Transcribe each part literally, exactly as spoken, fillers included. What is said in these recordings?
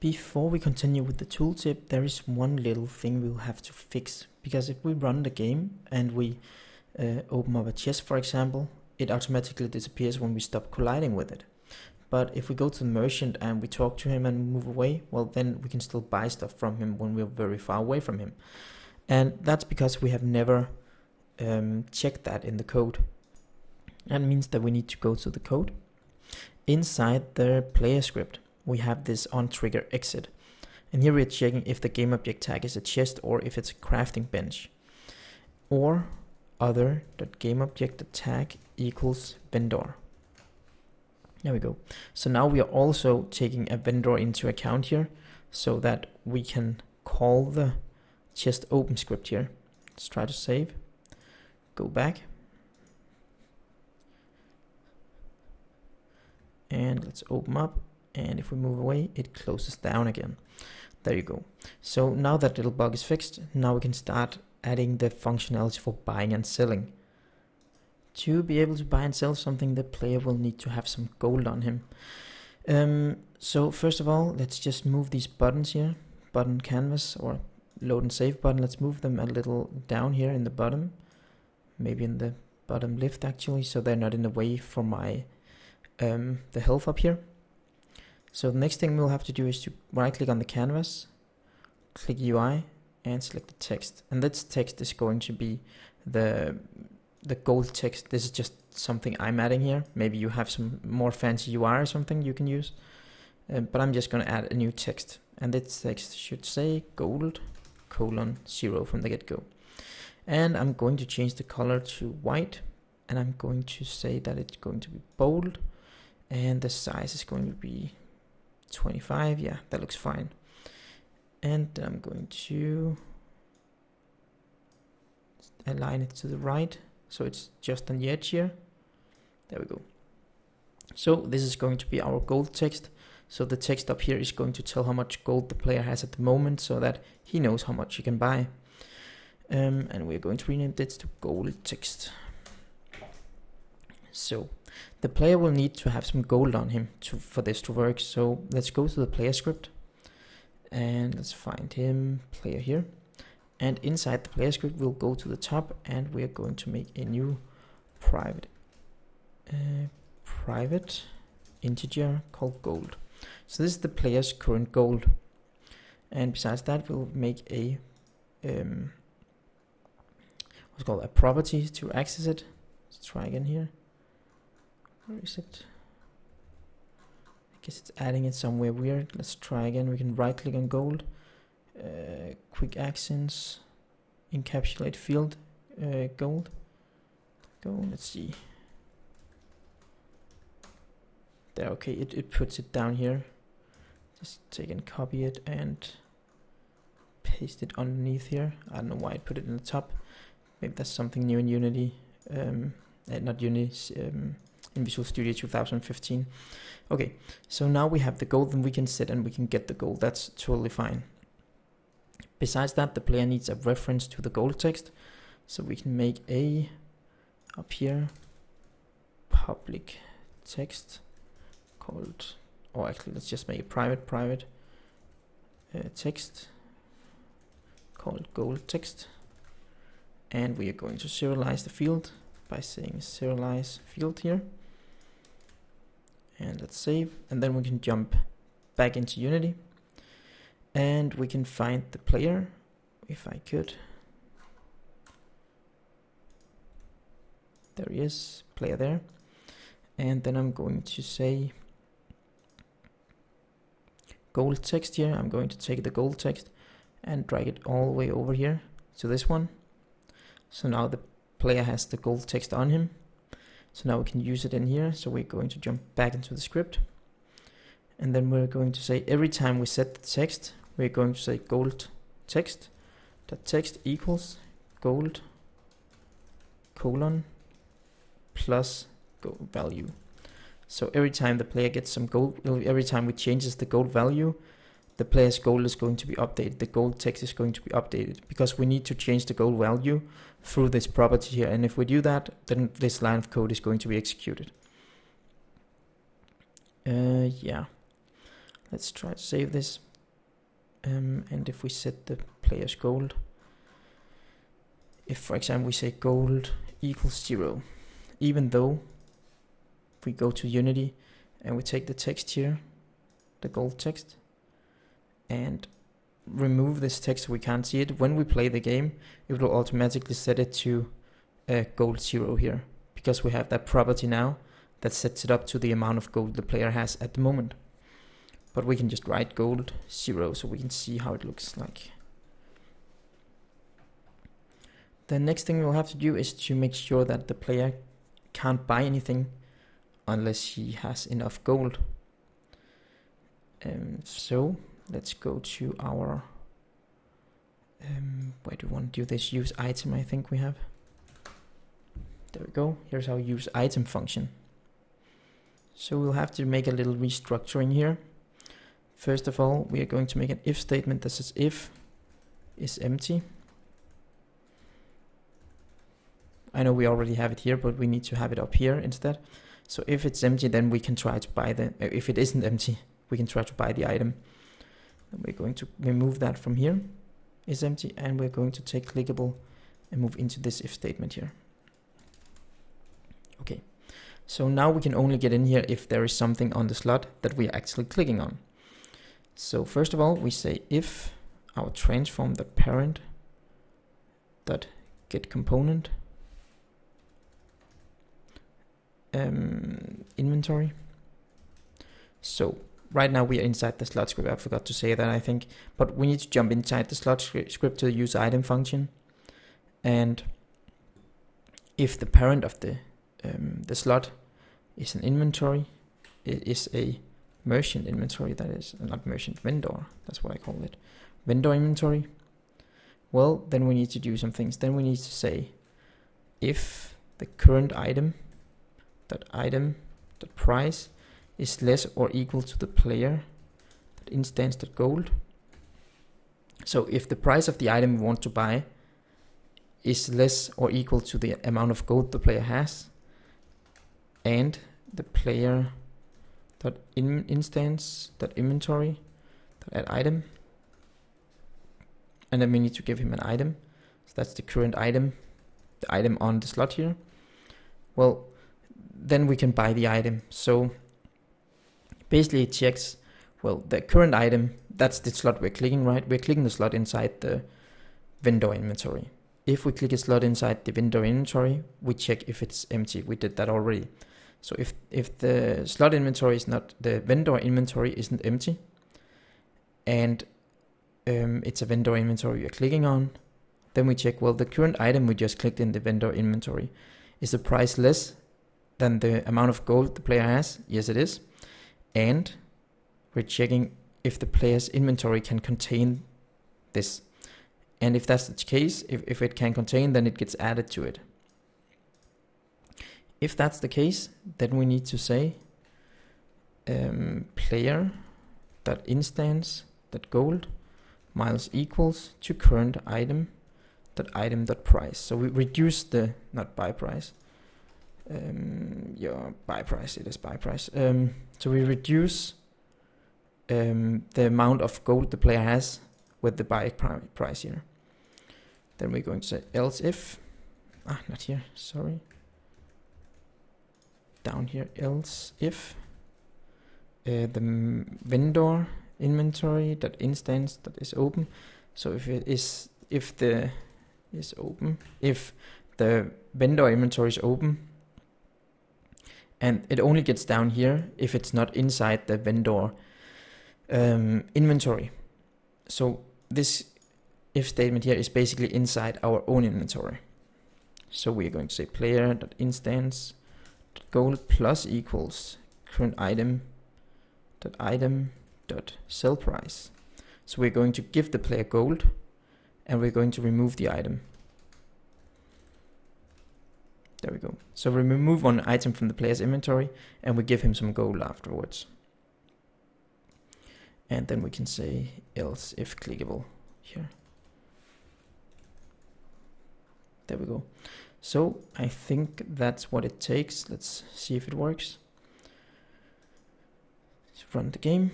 Before we continue with the tooltip, there is one little thing we will have to fix, because if we run the game and we uh, open up a chest, for example, it automatically disappears when we stop colliding with it. But if we go to the merchant and we talk to him and move away, well, then we can still buy stuff from him when we're very far away from him. And that's because we have never um, checked that in the code. That means that we need to go to the code. Inside the player script, we have this on trigger exit. And here we're checking if the game object tag is a chest or if it's a crafting bench. Or other.gameObject.tag equals vendor. There we go. So now we are also taking a vendor into account here, so that we can call the chest open script here. Let's try to save. Go back. And let's open up. And if we move away, it closes down again. There you go. So now that little bug is fixed. Now we can start adding the functionality for buying and selling. To be able to buy and sell something, the player will need to have some gold on him. Um, so first of all, let's just move these buttons here. Button canvas or load and save button. Let's move them a little down here in the bottom. Maybe in the bottom left actually, so they're not in the way for my um, the health up here. So the next thing we'll have to do is to right click on the canvas, click U I and select the text. And this text is going to be the the gold text. This is just something I'm adding here. Maybe you have some more fancy U I or something you can use, uh, but I'm just going to add a new text, and this text should say gold colon zero from the get-go. And I'm going to change the color to white, and I'm going to say that it's going to be bold, and the size is going to be twenty-five. Yeah, that looks fine. And I'm going to align it to the right, so it's just on the edge here. There we go. So this is going to be our gold text. So the text up here is going to tell how much gold the player has at the moment, so that he knows how much he can buy. Um, and we're going to rename this to gold text. So the player will need to have some gold on him to, for this to work. So let's go to the player script and let's find him, player here. And inside the player script, we'll go to the top and we're going to make a new private uh, private integer called gold. So this is the player's current gold. And besides that, we'll make a um, what's called a property to access it. Let's try again here. Where is it? I guess it's adding it somewhere weird. Let's try again. We can right click on gold. Uh, quick accents, encapsulate field, uh, gold. Go, let's see. There, okay, it, it puts it down here. Just take and copy it and paste it underneath here. I don't know why it put it in the top. Maybe that's something new in Unity. Um, not Unity, um, in Visual Studio two thousand fifteen. Okay, so now we have the gold and we can sit and we can get the gold. That's totally fine. Besides that, the player needs a reference to the gold text, so we can make a, up here, public text called, or actually let's just make a private, private uh, text called gold text. And we are going to serialize the field by saying serialize field here. And let's save, and then we can jump back into Unity. And we can find the player, if I could. There he is, player there. And then I'm going to say gold text here. I'm going to take the gold text and drag it all the way over here to this one. So now the player has the gold text on him. So now we can use it in here. So we're going to jump back into the script. And then we're going to say every time we set the text, we're going to say gold text dot text equals gold colon plus gold value. So every time the player gets some gold, every time we changes the gold value, the player's gold is going to be updated. The gold text is going to be updated because we need to change the gold value through this property here. And if we do that, then this line of code is going to be executed. Uh, yeah. Let's try to save this. um, and if we set the player's gold, if for example we say gold equals zero, even though if we go to Unity and we take the text here, the gold text, and remove this text so we can't see it, when we play the game it will automatically set it to uh, gold zero here, because we have that property now that sets it up to the amount of gold the player has at the moment. But we can just write gold zero so we can see how it looks like. The next thing we'll have to do is to make sure that the player can't buy anything unless he has enough gold. Um, so let's go to our, um, where do we want to do this? Use item, I think we have. There we go. Here's our use item function. So we'll have to make a little restructuring here. First of all, we are going to make an if statement that says if is empty. I know we already have it here, but we need to have it up here instead. So if it's empty, then we can try to buy the, if it isn't empty, we can try to buy the item. And we're going to remove that from here, is empty, and we're going to take clickable and move into this if statement here. Okay, so now we can only get in here if there is something on the slot that we are actually clicking on. So first of all, we say if our transform the parent dot get component um, inventory. So right now we are inside the slot script. I forgot to say that, I think, but we need to jump inside the slot script to the use item function, and if the parent of the um, the slot is an inventory, it is a merchant inventory, that is not merchant, vendor, that's what I call it, vendor inventory, well then we need to do some things. Then we need to say if the current item dot item dot price is less or equal to the player dot instance dot gold. So if the price of the item we want to buy is less or equal to the amount of gold the player has, and the player dot in instance dot inventory dot add item, and then we need to give him an item, so that's the current item, the item on the slot here, well then we can buy the item. So basically it checks, well, the current item, that's the slot we're clicking, right? We're clicking the slot inside the vendor inventory. If we click a slot inside the vendor inventory, we check if it's empty. We did that already. So if, if the slot inventory is not, the vendor inventory isn't empty, and um, it's a vendor inventory you're clicking on, then we check, well, the current item we just clicked in the vendor inventory, is the price less than the amount of gold the player has? Yes, it is. And we're checking if the player's inventory can contain this. And if that's the case, if, if it can contain, then it gets added to it. If that's the case, then we need to say um, player.instance.gold miles equals to current item dot item dot price. So we reduce the, not buy price, um, yeah, buy price, it is buy price. Um, so we reduce um, the amount of gold the player has with the buy price here. Then we're going to say else if, ah, not here, sorry. Down here, else if uh, the vendor inventory dot instance that is open. So if it is, if the is open, if the vendor inventory is open, and it only gets down here if it's not inside the vendor um, inventory. So this if statement here is basically inside our own inventory. So we're going to say player dot instance gold plus equals current item dot item dot sell price. So we're going to give the player gold, and we're going to remove the item. There we go. So we remove one item from the player's inventory, and we give him some gold afterwards. And then we can say else if clickable here. There we go. So I think that's what it takes. Let's see if it works. Let's run the game.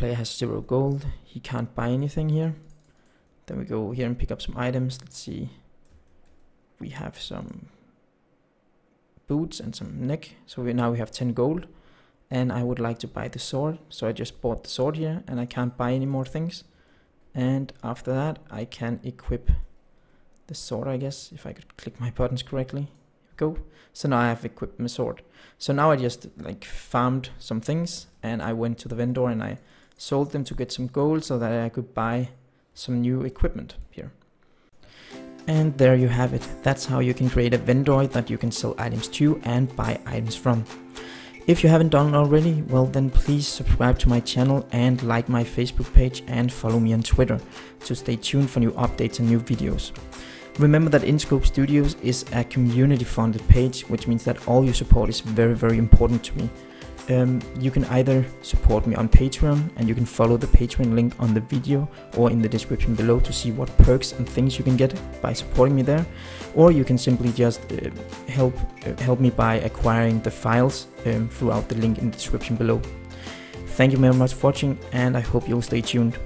player has zero gold, he can't buy anything here. Then we go here and pick up some items. Let's see, we have some boots and some neck, so we, now we have ten gold, and I would like to buy the sword, so I just bought the sword here, and I can't buy any more things. And after that I can equip the sword, I guess, if I could click my buttons correctly. Go. So now I have equipped my sword. So now I just like farmed some things, and I went to the vendor and I sold them to get some gold so that I could buy some new equipment here. And there you have it. That's how you can create a vendor that you can sell items to and buy items from. If you haven't done it already, well then please subscribe to my channel and like my Facebook page and follow me on Twitter to stay tuned for new updates and new videos. Remember that InScope Studios is a community funded page, which means that all your support is very, very important to me. Um, you can either support me on Patreon, and you can follow the Patreon link on the video or in the description below to see what perks and things you can get by supporting me there. Or you can simply just uh, help, uh, help me by acquiring the files um, throughout the link in the description below. Thank you very much for watching, and I hope you'll stay tuned.